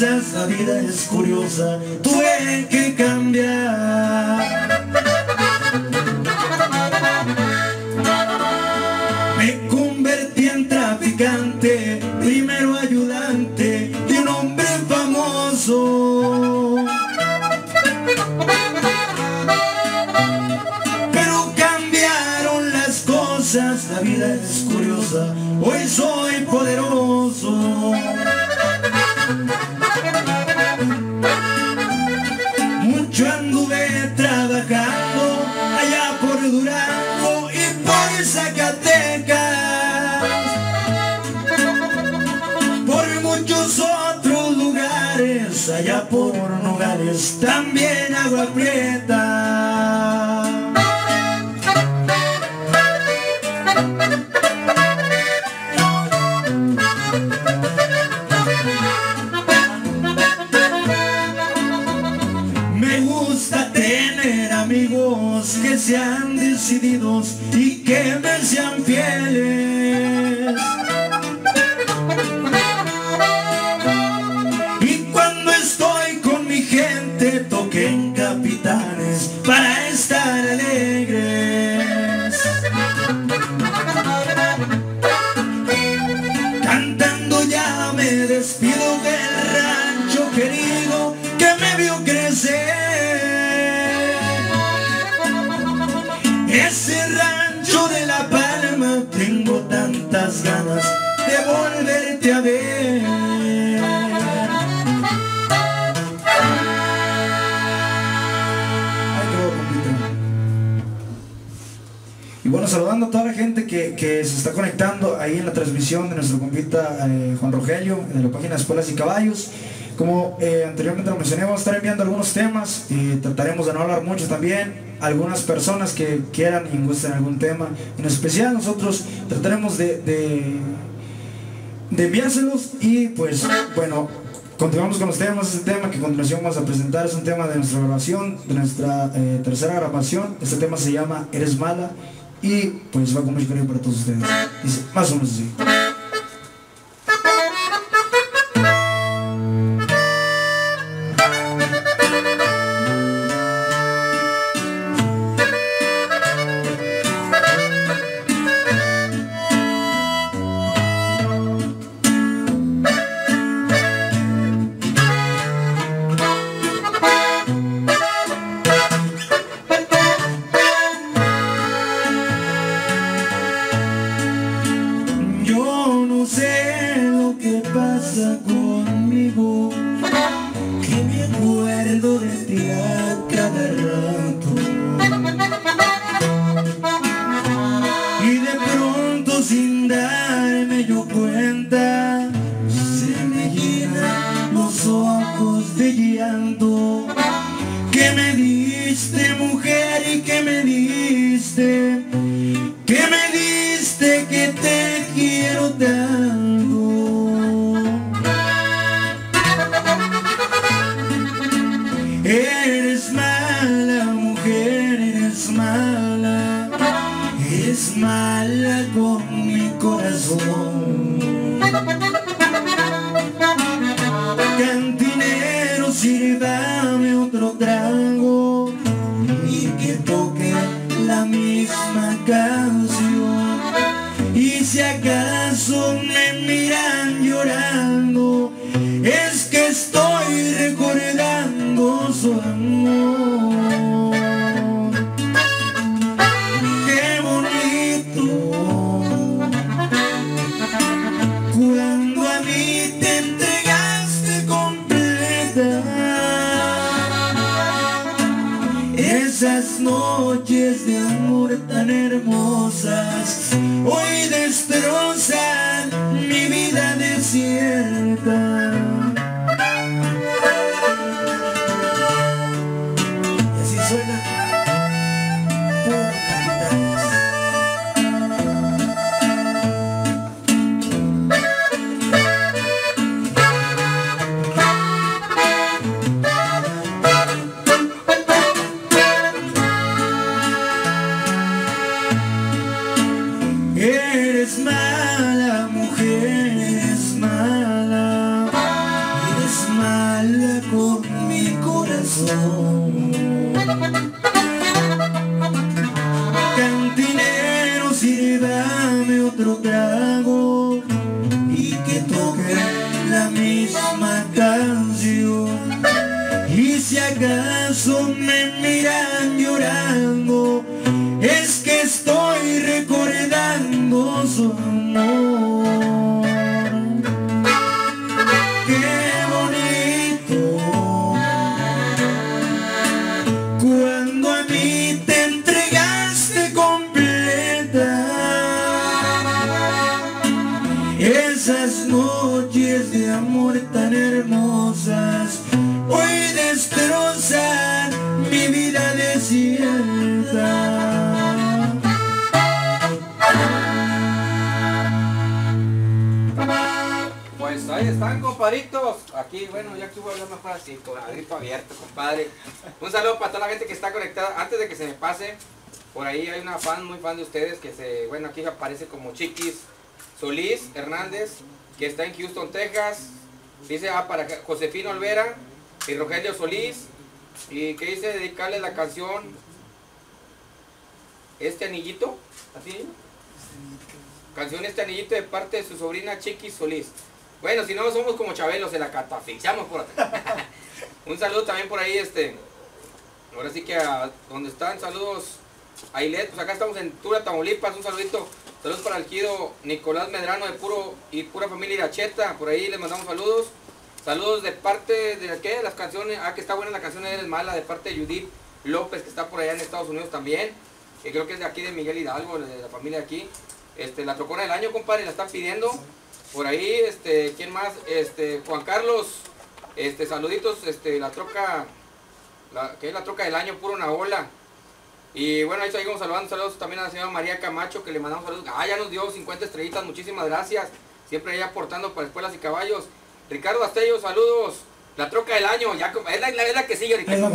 quizás la vida es curiosa, tuve que cambiar. Me convertí en traficante, primero ayudante de un hombre famoso. Pero cambiaron las cosas, la vida es curiosa, hoy soy poderoso. Mucho anduve trabajando allá por Durango y por Zacatecas, por muchos otros lugares, allá por Nogales, también Agua Prieta. Que sean decididos y que me sean fieles. Y cuando estoy con mi gente toquen capitanes para estar alegres, cantando ya me despido del rancho querido que me vio crecer. Ese rancho de La Palma, tengo tantas ganas de volverte a ver. Y bueno, saludando a toda la gente que se está conectando ahí en la transmisión de nuestro compita Juan Rogelio, de la página Espuelas y Caballos. Como anteriormente lo mencioné, vamos a estar enviando algunos temas y trataremos de no hablar mucho también. Algunas personas que quieran y gusten algún tema en especial, nosotros trataremos de enviárselos. Y pues bueno, continuamos con los temas. Este tema que a continuación vamos a presentar es un tema de nuestra grabación, de nuestra tercera grabación. Este tema se llama Eres Mala y pues va con mucho cariño para todos ustedes. Dice más o menos así. Eres mala mujer, eres mala. Cantinero, sírvame otro trago y que toque la misma canción. Y si acaso me miran llorando, es que estoy recordando su amor. Hoy destrozan mi vida desierta. Pues ahí están, compadritos. Aquí, bueno, ya estuvo hablando más así, con la gripa abierta, compadre. Un saludo para toda la gente que está conectada. Antes de que se me pase, por ahí hay una fan, muy fan de ustedes, que se, bueno, aquí aparece como Chiquis Solís Hernández, que está en Houston, Texas. Dice, para Josefino Olvera y Rogelio Solís. Y que dice, dedicarle la canción Este Anillito, así, canción Este Anillito de parte de su sobrina Chiquis Solís. Bueno, si no somos como Chabelo, se la catafixiamos por acá. Un saludo también por ahí, ahora sí que a donde están, saludos a Ilet, pues acá estamos en Tula, Tamaulipas, un saludito. Saludos para el Guido Nicolás Medrano de Puro y Pura Familia Gacheta, por ahí les mandamos saludos. Saludos de parte de, ¿qué? Las canciones, que está buena la canción Eres Mala, de parte de Judith López, que está por allá en Estados Unidos también, que creo que es de aquí de Miguel Hidalgo, de la familia de aquí. La trocona del año, compadre, la están pidiendo. Por ahí, ¿quién más? Juan Carlos, saluditos, la troca, que es la troca del año, puro Naola. Y bueno, ahí seguimos saludando, saludos también a la señora María Camacho, que le mandamos saludos. Ya nos dio 50 estrellitas, muchísimas gracias. Siempre ahí aportando para Espuelas y Caballos. Ricardo Astello, saludos. La troca del año, ya es la que sigue, Ricardo.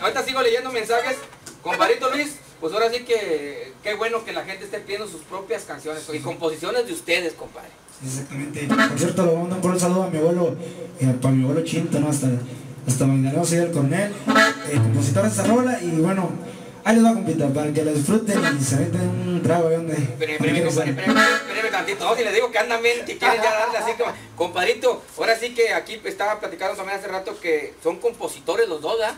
Ahorita sigo leyendo mensajes. Compadrito Luis, pues ahora sí que qué bueno que la gente esté pidiendo sus propias canciones y composiciones de ustedes, compadre. Exactamente. Por cierto, le mando un saludo a mi abuelo, para mi abuelo Chinto, ¿no? Hasta mañana soy el coronel, compositor de esta rola, y bueno. Ahí les va, compita, para que lo disfruten y se meten un trago. Espérame tantito, si les digo que andan bien, que quieren ya darle así como... Compadrito, ahora sí que aquí estaba platicando también hace rato que son compositores los dos, ¿ah?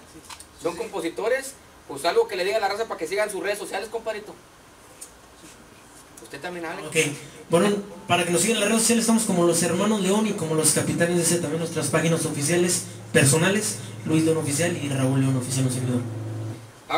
Son compositores, pues algo que le diga a la raza para que sigan sus redes sociales, compadrito. Usted también habla. Ok, bueno, para que nos sigan las redes sociales estamos como los hermanos León y como los capitanes de ese, también nuestras páginas oficiales, personales, Luis León Oficial y Raúl León Oficial, nos ayudan.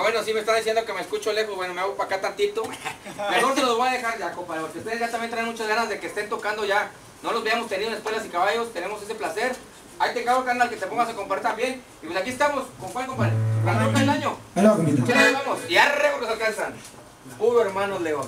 Bueno, sí me están diciendo que me escucho lejos, bueno, me hago para acá tantito. Mejor se los voy a dejar ya, compadre, porque ustedes ya también traen muchas ganas de que estén tocando ya. No los habíamos tenido en Espuelas y Caballos, tenemos ese placer. Ahí te encargo, canal, que te pongas a compartir también. Y pues aquí estamos, ¿con cuál, compadre? La troca del año. Hola, compadre. ¿Qué les vamos? Y arrego que nos alcanzan. Puro hermanos León.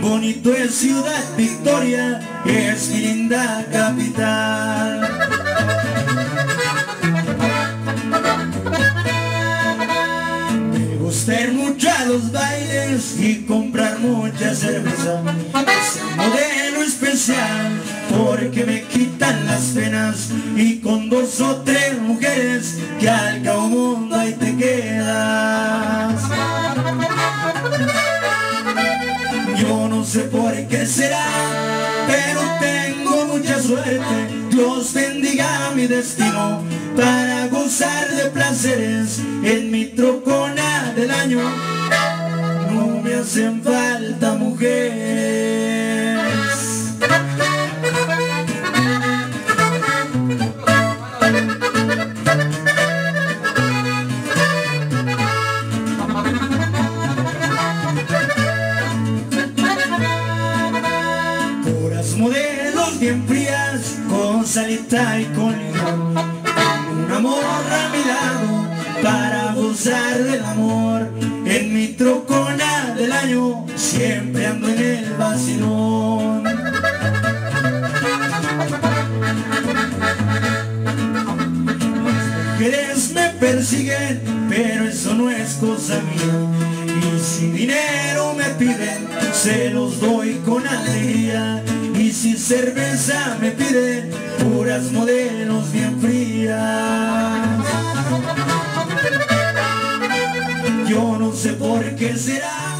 Bonito es Ciudad Victoria, es mi linda capital. Me gusta ir mucho a los bailes y comprar mucha cerveza. Es el modelo especial porque me quitan las penas, y con 2 o 3 mujeres que al cabo mundo ahí te quedas. Yo no sé por qué será, pero tengo mucha suerte. Dios bendiga mi destino para gozar de placeres en mi trocona del año. No me hacen falta mujeres. Salita y con limón, una morra a mi lado para gozar del amor en mi trocona del año. siempre ando en el vacilón. Las mujeres me persiguen, pero eso no es cosa mía. Y si dinero me piden, se los doy con alegría. Y si cerveza me piden, puras modelos bien frías. Yo no sé por qué será,